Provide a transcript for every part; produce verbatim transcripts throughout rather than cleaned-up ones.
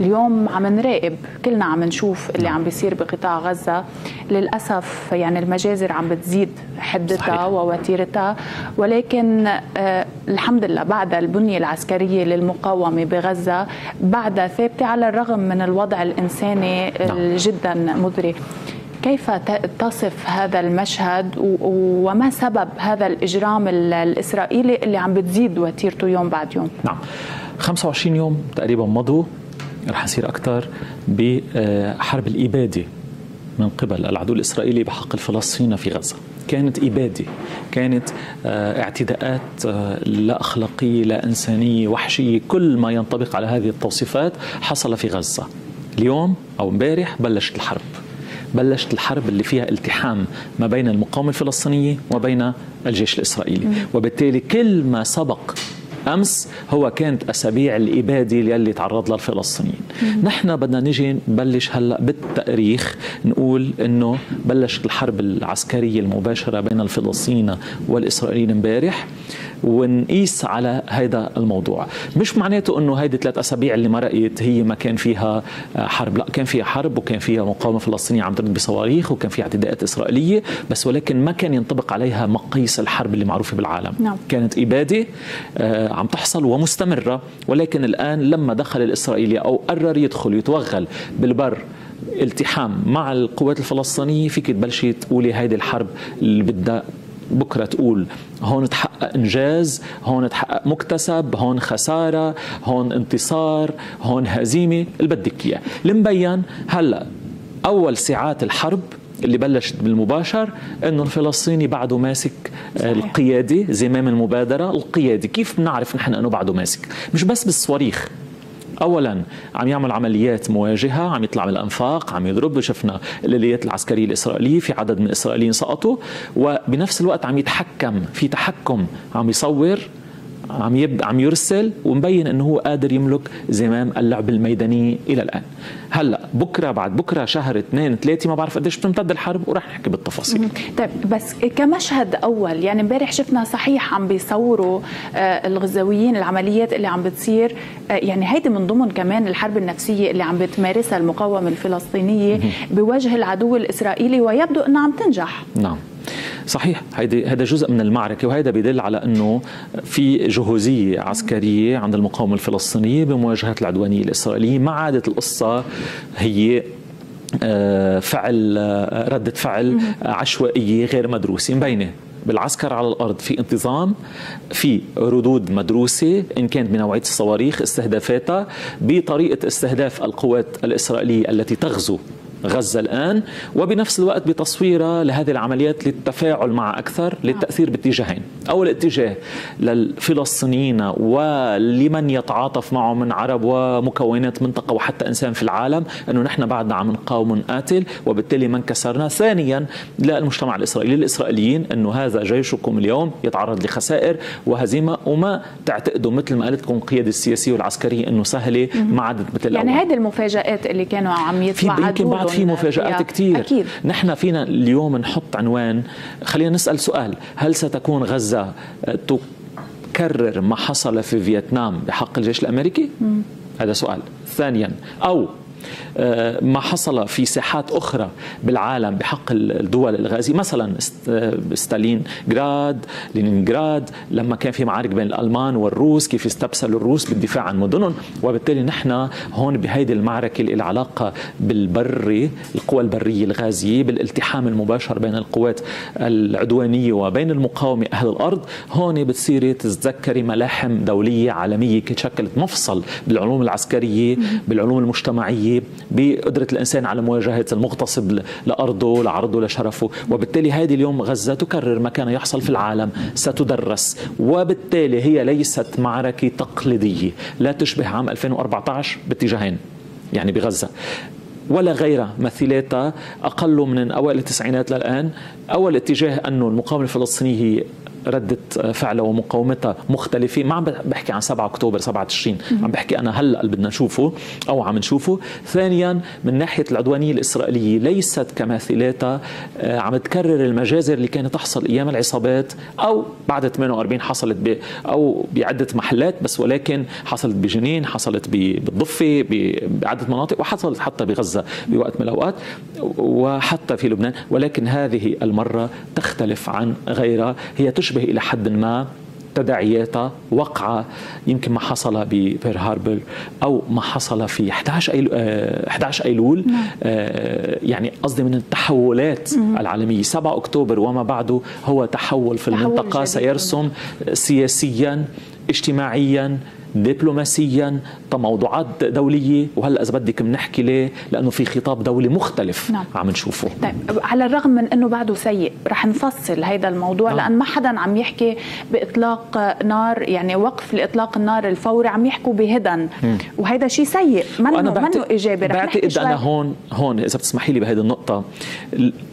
اليوم عم نراقب، كلنا عم نشوف اللي عم بيصير بقطاع غزة. للأسف يعني المجازر عم بتزيد حدتها ووتيرتها، ولكن آه الحمد لله بعد البنية العسكرية للمقاومة بغزة بعدها ثابتة على الرغم من الوضع الإنساني جدا مدري. كيف تصف هذا المشهد وما سبب هذا الإجرام الإسرائيلي اللي عم بتزيد وتيرته يوم بعد يوم؟ نعم، خمسة وعشرين يوم تقريبا مضوا، رح نصير أكثر، بحرب الإبادة من قبل العدو الإسرائيلي بحق الفلسطينيين في غزة. كانت إبادة، كانت اعتداءات لا أخلاقية لا إنسانية وحشية، كل ما ينطبق على هذه التوصيفات حصل في غزة. اليوم أو امبارح بلشت الحرب، بلشت الحرب اللي فيها التحام ما بين المقاومة الفلسطينية وبين الجيش الإسرائيلي، وبالتالي كل ما سبق أمس هو كانت أسابيع الإبادة يلي تعرض لها الفلسطينيين. نحن بدنا نجي نبلش هلأ بالتاريخ نقول أنه بلشت الحرب العسكرية المباشرة بين الفلسطينيين والإسرائيليين امبارح، ونقيس على هذا الموضوع. مش معناته أنه هيدي ثلاث أسابيع اللي مرقت هي ما كان فيها حرب، لا كان فيها حرب وكان فيها مقاومة فلسطينية عم ترد بصواريخ وكان فيها اعتداءات إسرائيلية، بس ولكن ما كان ينطبق عليها مقاييس الحرب اللي معروفة بالعالم. نعم. كانت إبادة آه عم تحصل ومستمرة، ولكن الآن لما دخل الإسرائيلي أو قرر يدخل يتوغل بالبر التحام مع القوات الفلسطينية، فيك تبلشي تقولي هيدي الحرب اللي بدها بكرة تقول هون تحقق إنجاز، هون تحقق مكتسب، هون خسارة، هون انتصار، هون هزيمة، اللي بدك إياه. المبين هلأ أول ساعات الحرب اللي بلشت بالمباشر انه الفلسطيني بعده ماسك القياده، زمام المبادره القياده. كيف بنعرف نحن انه بعده ماسك؟ مش بس بالصواريخ. اولا عم يعمل عمليات مواجهه، عم يطلع من الانفاق، عم يضرب، شفنا الاليات العسكريه الاسرائيليه في عدد من الاسرائيليين سقطوا، وبنفس الوقت عم يتحكم في تحكم، عم يصور، عم يب عم يرسل، ومبين انه هو قادر يملك زمام اللعب الميدانيه الى الان. هلا بكره بعد بكره شهر اثنين ثلاثه ما بعرف قديش بتمتد الحرب وراح نحكي بالتفاصيل. طيب بس كمشهد اول، يعني امبارح شفنا صحيح عم بيصوروا آه الغزاويين العمليات اللي عم بتصير، آه يعني هيدي من ضمن كمان الحرب النفسيه اللي عم بتمارسها المقاومه الفلسطينيه بوجه العدو الاسرائيلي، ويبدو انها عم تنجح. نعم صحيح، هيدا هذا جزء من المعركه، وهذا بيدل على انه في جهوزيه عسكريه عند المقاومه الفلسطينيه بمواجهه العدوانيه الاسرائيليه. ما عادت القصه هي فعل رده فعل عشوائيه غير مدروسه، مبينه بالعسكر على الأرض في انتظام، في ردود مدروسة إن كانت بنوعية الصواريخ، استهدافاتها، بطريقة استهداف القوات الإسرائيلية التي تغزو غزة الآن، وبنفس الوقت بتصويرها لهذه العمليات للتفاعل مع أكثر، للتأثير باتجاهين. أول اتجاه للفلسطينيين ولمن يتعاطف معه من عرب ومكونات منطقة وحتى إنسان في العالم، أنه نحن بعدنا عم نقاوم ونقاتل وبالتالي ما انكسرنا. ثانيا للمجتمع الإسرائيلي، الإسرائيليين، أنه هذا جيشكم اليوم يتعرض لخسائر وهزيمة، وما تعتقدوا مثل ما قالتكم القيادة السياسية والعسكرية أنه سهلة، ما عادت مثل الأول. يعني هذه المفاجآت اللي كانوا عم يطلعوا، في مفاجآت كتير. نحن فينا اليوم نحط عنوان، خلينا نسأل سؤال: هل ستكون غزة تكرر ما حصل في فيتنام بحق الجيش الأمريكي؟ مم. هذا سؤال. ثانيا، أو ما حصل في ساحات أخرى بالعالم بحق الدول الغازي، مثلا ستالينغراد، لينينغراد، لما كان في معارك بين الألمان والروس، كيف استبسلوا الروس بالدفاع عن مدنهم. وبالتالي نحن هون بهيدي المعركة اللي العلاقة بالبري، القوى البرية الغازية، بالالتحام المباشر بين القوات العدوانية وبين المقاومة أهل الأرض، هون بتصيري تتذكري ملاحم دولية عالمية شكلت مفصل بالعلوم العسكرية، بالعلوم المجتمعية، بقدرة الإنسان على مواجهة المغتصب لأرضه، لعرضه، لشرفه. وبالتالي هذه اليوم غزة تكرر ما كان يحصل في العالم، ستدرس، وبالتالي هي ليست معركة تقليدية، لا تشبه عام ألفين وأربعة عشر باتجاهين، يعني بغزة ولا غيرها مثيلاتها أقل من أوائل التسعينات للآن. أول اتجاه أنه المقاومة الفلسطينية ردة فعله ومقاومتها مختلفين. ما عم بحكي عن سبعة أكتوبر سبعة وتسعين، عم بحكي أنا هلأ اللي بدنا نشوفه أو عم نشوفه. ثانيا من ناحية العدوانية الإسرائيلية ليست كماثلاتها عم تكرر المجازر اللي كانت تحصل أيام العصابات أو بعد ثمانية وأربعين حصلت ب أو بعدة محلات، بس ولكن حصلت بجنين، حصلت بالضفة، بعدة مناطق، وحصلت حتى بغزة بوقت من الأوقات وحتى في لبنان. ولكن هذه المرة تختلف عن غيرها، هي تشبه إلى حد ما تداعياتها وقعة يمكن ما حصل ببير هاربر أو ما حصل في أحد عشر أيلول, أحد عشر أيلول. آه يعني قصدي من التحولات مم. العالمية. سبعة أكتوبر وما بعده هو تحول في تحول المنطقة جديد. سيرسم سياسيا، اجتماعيا، دبلوماسيا، موضوعات دولية. وهلا إذا بدك بنحكي ليه، لأنه في خطاب دولي مختلف نعم. عم نشوفه. طيب على الرغم من أنه بعده سيء، رح نفصل هذا الموضوع نعم. لأن ما حدا عم يحكي بإطلاق نار، يعني وقف لإطلاق النار الفوري، عم يحكوا بهدن، وهذا شيء سيء منه منه إيجابي. رح نحكي شوي. أنا هون هون إذا بتسمحي لي بهذه النقطة،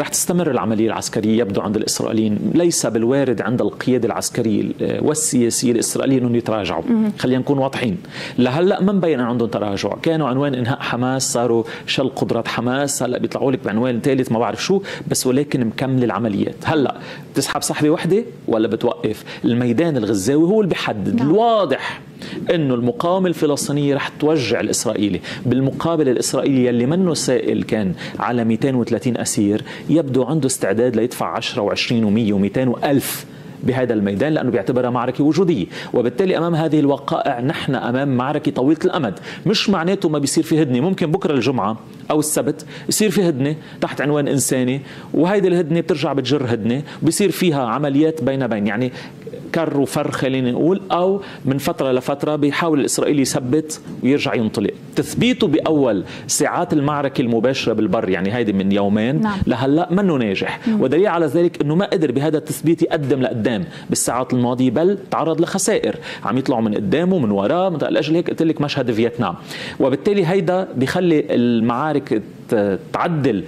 رح تستمر العملية العسكرية يبدو عند الإسرائيليين، ليس بالوارد عند القيادة العسكرية والسياسية الإسرائيليين أن يتراجعوا. خلينا نكون واضحين، لهلا ما مبين عندهم تراجع، كانوا عنوان انهاء حماس صاروا شل قدرات حماس، هلا بيطلعوا لك بعنوان ثالث ما بعرف شو، بس ولكن مكمل العمليات. هلا بتسحب سحبه وحده ولا بتوقف؟ الميدان الغزاوي هو اللي بيحدد. الواضح انه المقاومه الفلسطينيه رح توجع الاسرائيلي، بالمقابل الاسرائيلي اللي منه سائل كان على مئتين وثلاثين اسير يبدو عنده استعداد ليدفع عشرة وعشرين ومئة ومئتين وألف بهذا الميدان، لأنه بيعتبرها معركة وجودية. وبالتالي أمام هذه الوقائع نحن أمام معركة طويلة الأمد. مش معناته ما بيصير في هدنة، ممكن بكرة الجمعة أو السبت يصير في هدنة تحت عنوان إنساني، وهيدي الهدنة بترجع بتجر هدنة بيصير فيها عمليات بين بين، يعني كر وفر خلينا نقول، أو من فترة لفترة بيحاول الإسرائيلي يثبت ويرجع ينطلق. تثبيته بأول ساعات المعركة المباشرة بالبر، يعني هيدي من يومين نعم. لهلا منه ناجح، ودليل على ذلك أنه ما قدر بهذا التثبيت يقدم لقدام بالساعات الماضية، بل تعرض لخسائر، عم يطلعوا من قدامه من وراه، من أجل هيك قلت لك مشهد فيتنام. وبالتالي هيدا بيخلي المعارك تعدل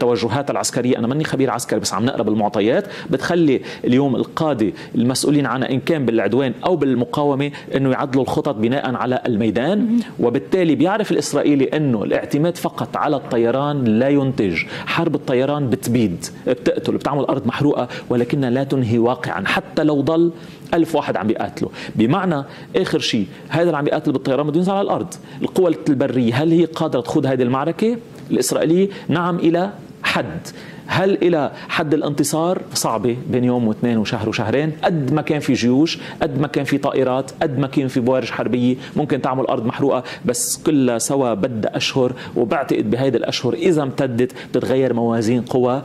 توجهات العسكرية. أنا ماني خبير عسكري بس عم نقرأ بالمعطيات، بتخلي اليوم القادة المسؤولين عنها إن كان بالعدوان أو بالمقاومة أنه يعدلوا الخطط بناء على الميدان. وبالتالي بيعرف الإسرائيلي أنه الاعتماد فقط على الطيران لا ينتج. حرب الطيران بتبيد، بتقتل، بتعمل أرض محروقة، ولكنها لا تنهي واقعا حتى لو ضل ألف واحد عم بيقاتلوا. بمعنى آخر شيء هذا اللي عم بيقاتل بالطيران بده ينزل على الأرض. القوى البرية هل هي قادرة تخوض هذه المعركة الإسرائيلية؟ نعم إلى حد. هل إلى حد الانتصار؟ صعبة، بين يوم واثنين وشهر وشهرين. قد ما كان في جيوش، قد ما كان في طائرات، قد ما كان في بوارج حربية ممكن تعمل أرض محروقة، بس كلها سوا بدها أشهر، وبعتقد بهيدي الأشهر إذا امتدت بتتغير موازين قوى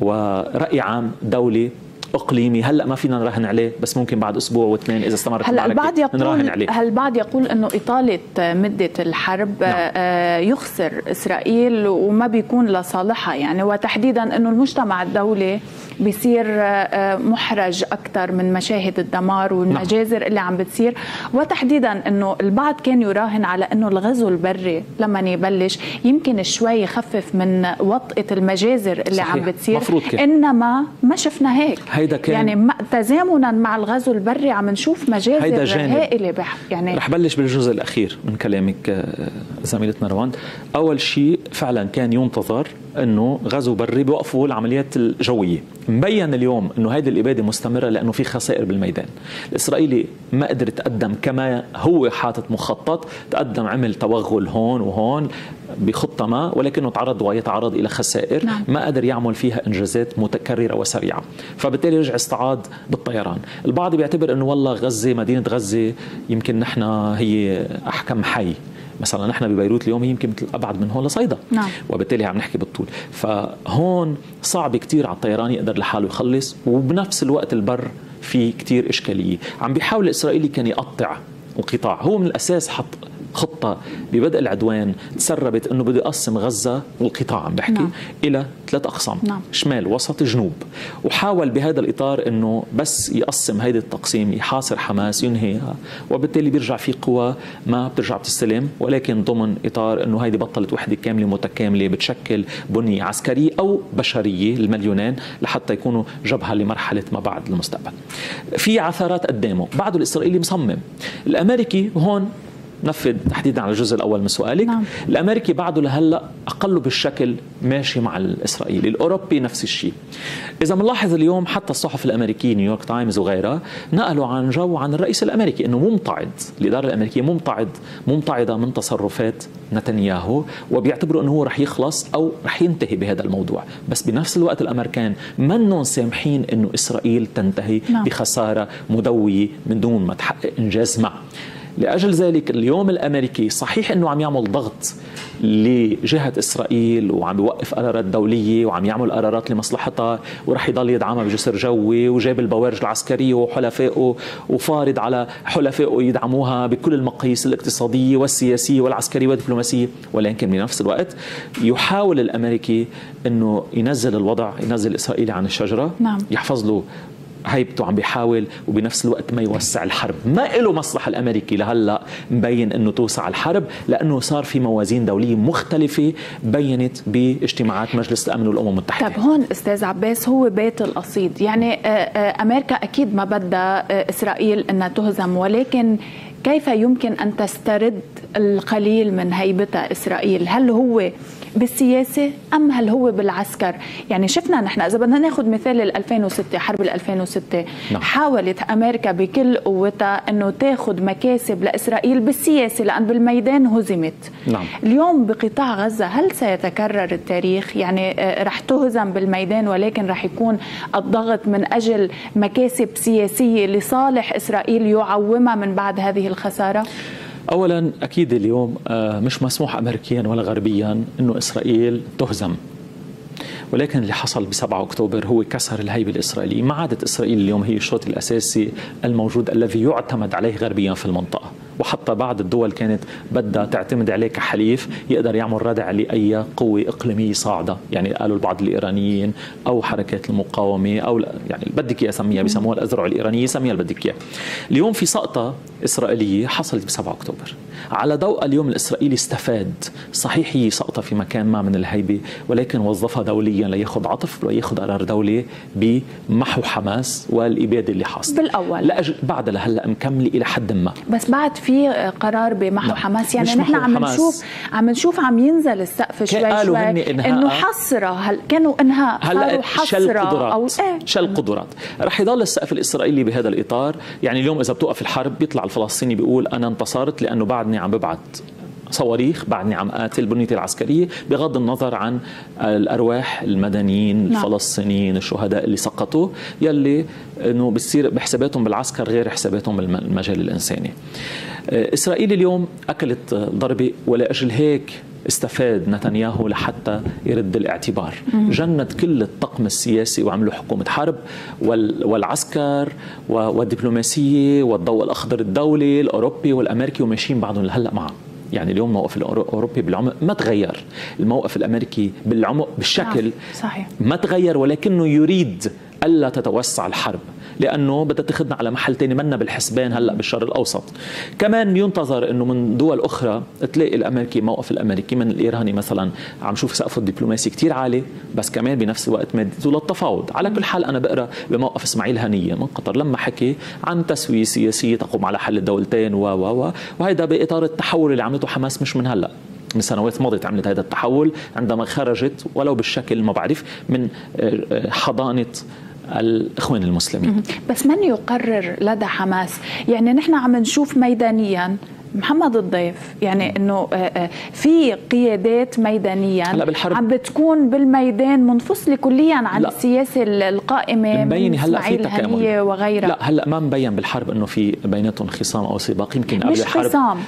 ورأي عام دولي اقليمي. هلا ما فينا نراهن عليه، بس ممكن بعد اسبوع واثنين اذا استمرت المعركه نراهن عليه. هل البعض يقول انه اطاله مده الحرب نعم. آه يخسر اسرائيل وما بيكون لصالحها، يعني وتحديدا انه المجتمع الدولي بيصير آه محرج اكثر من مشاهد الدمار والمجازر نعم. اللي عم بتصير، وتحديدا انه البعض كان يراهن على انه الغزو البري لما يبلش يمكن شوي يخفف من وطئه المجازر اللي صحيح. عم بتصير، انما ما شفنا هيك. يعني تزامنا مع الغزو البري عم نشوف مجازر هائله. بح يعني رح بلش بالجزء الاخير من كلامك زميلتنا رواند. اول شيء فعلا كان ينتظر انه غزو بري بوقفوا العمليات الجويه. مبين اليوم انه هذه الاباده مستمره لانه في خسائر بالميدان. الاسرائيلي ما قدر يتقدم كما هو حاطط مخطط، تقدم عمل توغل هون وهون بخطه ما، ولكنه تعرض ويتعرض الى خسائر نعم. ما قدر يعمل فيها انجازات متكرره وسريعه، فبالتالي رجع استعاد بالطيران. البعض بيعتبر انه والله غزه، مدينه غزه يمكن نحن هي احكم حي، مثلا نحن ببيروت اليوم هي يمكن مثل ابعد من هون لصيدا نعم. وبالتالي عم نحكي بالطول، فهون صعب كثير على الطيران يقدر لحاله يخلص، وبنفس الوقت البر في كثير اشكاليه. عم بيحاول الاسرائيلي كان يقطع القطاع، هو من الاساس حط خطة ببدء العدوان تسربت أنه بده يقسم غزة والقطاع عم بحكي نعم. إلى ثلاث أقسام نعم. شمال وسط جنوب، وحاول بهذا الإطار أنه بس يقسم هيدا التقسيم يحاصر حماس ينهيها، وبالتالي بيرجع في قوى ما بترجع بتستلم، ولكن ضمن إطار أنه هيدي بطلت وحدة كاملة متكاملة بتشكل بنية عسكرية أو بشرية المليونين لحتى يكونوا جبهة لمرحلة ما بعد المستقبل. في عثرات قدامه، بعده الإسرائيلي مصمم. الأمريكي هون نفذ تحديدا على الجزء الأول من سؤالك نعم. الأمريكي بعده لهلأ أقل بالشكل ماشي مع الإسرائيلي، الأوروبي نفس الشيء. إذا بنلاحظ اليوم حتى الصحف الأمريكية نيويورك تايمز وغيرها نقلوا عن جو عن الرئيس الأمريكي أنه ممتعض، الإدارة الأمريكية ممتعض ممتعضة من تصرفات نتنياهو، وبيعتبروا أنه هو رح يخلص أو رح ينتهي بهذا الموضوع. بس بنفس الوقت الأمريكان منهم سامحين أنه إسرائيل تنتهي نعم. بخسارة مدوية من دون ما تحقق إنجاز معه. لأجل ذلك اليوم الأمريكي صحيح أنه عم يعمل ضغط لجهة إسرائيل وعم يوقف قرارات دولية وعم يعمل قرارات لمصلحتها ورح يضل يدعمها بجسر جوي، وجاب البوارج العسكرية وحلفائه وفارض على حلفائه يدعموها بكل المقاييس الاقتصادية والسياسية والعسكرية والدبلوماسية، ولكن بنفس الوقت يحاول الأمريكي أنه ينزل الوضع، ينزل الإسرائيلي عن الشجرة نعم. يحفظ له هيبته، عم بيحاول وبنفس الوقت ما يوسع الحرب. ما إله مصلحة الأمريكي لهلأ مبين أنه توسع الحرب، لأنه صار في موازين دولية مختلفة بينت باجتماعات مجلس الأمن والأمم المتحدة. طب هون أستاذ عباس هو بيت القصيد، يعني أمريكا أكيد ما بدها إسرائيل أنها تهزم، ولكن كيف يمكن أن تسترد القليل من هيبتها إسرائيل؟ هل هو بالسياسة أم هل هو بالعسكر؟ يعني شفنا نحن إذا بدنا ناخذ مثال ألفين وستة، حرب ألفين وستة نعم. حاولت أمريكا بكل قوتها أنه تاخذ مكاسب لإسرائيل بالسياسة لأن بالميدان هزمت نعم. اليوم بقطاع غزة هل سيتكرر التاريخ؟ يعني رح تهزم بالميدان ولكن رح يكون الضغط من أجل مكاسب سياسية لصالح إسرائيل يعومها من بعد هذه الخسارة؟ أولا أكيد اليوم مش مسموح أمريكيا ولا غربيا أنه إسرائيل تهزم، ولكن اللي حصل بسبعة أكتوبر هو كسر الهيبة الإسرائيلية. ما عادت إسرائيل اليوم هي الشرط الأساسي الموجود الذي يعتمد عليه غربيا في المنطقة، وحتى بعض الدول كانت بدها تعتمد عليه كحليف يقدر يعمل ردع لأي قوة إقليمية صاعدة، يعني قالوا البعض الإيرانيين أو حركات المقاومة أو يعني بدك إياه سميها، بسموها الأذرع الإيرانية، سميها بدك إياه. اليوم في سقطة إسرائيلية حصلت بسبعة أكتوبر، على ضوء اليوم الإسرائيلي استفاد، صحيح هي سقطة في مكان ما من الهيبة، ولكن وظفها دوليا ليأخذ عطف ويأخذ قرار دولي بمحو حماس والإبادة اللي حاصلة بالأول لأجل بعد لهلا مكملة إلى حد ما، بس بعد في قرار بمحو حماس. يعني نحن عم نشوف عم نشوف عم ينزل السقف شوي شوي انه حصره، هل كانوا انها هلا شل قدرات او إيه؟ شل قدرات. رح يضل السقف الاسرائيلي بهذا الاطار، يعني اليوم اذا بتوقف الحرب بيطلع الفلسطيني بيقول انا انتصرت لانه بعدني عم ببعت صواريخ، بعدني عم قاتل بنيتي العسكريه، بغض النظر عن الارواح المدنيين نعم. الفلسطينيين الشهداء اللي سقطوا، يلي انه بتصير بحساباتهم بالعسكر غير حساباتهم بالمجال الانساني. اسرائيل اليوم اكلت ضربه، ولاجل هيك استفاد نتنياهو لحتى يرد الاعتبار، جند كل الطقم السياسي وعملوا حكومة حرب والعسكر والدبلوماسية والضوء الأخضر الدولي الأوروبي والأمريكي، وماشيين بعضهم لهلا معه. يعني اليوم الموقف الأوروبي بالعمق ما تغير، الموقف الأمريكي بالعمق بالشكل صحيح ما تغير، ولكنه يريد ألا تتوسع الحرب لأنه بدها تاخذنا على محل ثاني منا بالحسبان هلا بالشرق الأوسط. كمان ينتظر إنه من دول أخرى تلاقي الأمريكي موقف الأمريكي من الإيراني مثلا عم شوف سقفه الدبلوماسي كثير عالي، بس كمان بنفس الوقت مادته للتفاوض. على كل حال أنا بقرأ بموقف إسماعيل هنية من قطر لما حكي عن تسوية سياسية تقوم على حل الدولتين و و و وهيدا بإطار التحول اللي عملته حماس مش من هلا، من سنوات مضت عملت هذا التحول عندما خرجت ولو بالشكل ما بعرف من حضانة الإخوان المسلمين. بس من يقرر لدى حماس؟ يعني نحن عم نشوف ميدانيا محمد الضيف، يعني انه في قيادات ميدانيا عم بتكون بالميدان منفصله كليا عن لا. السياسه القائمه مبين هلا في تكامل وغيرها. لا هلا ما مبين بالحرب انه في بيناتهم خصام او سباق، يمكن قبل الحرب مش خصام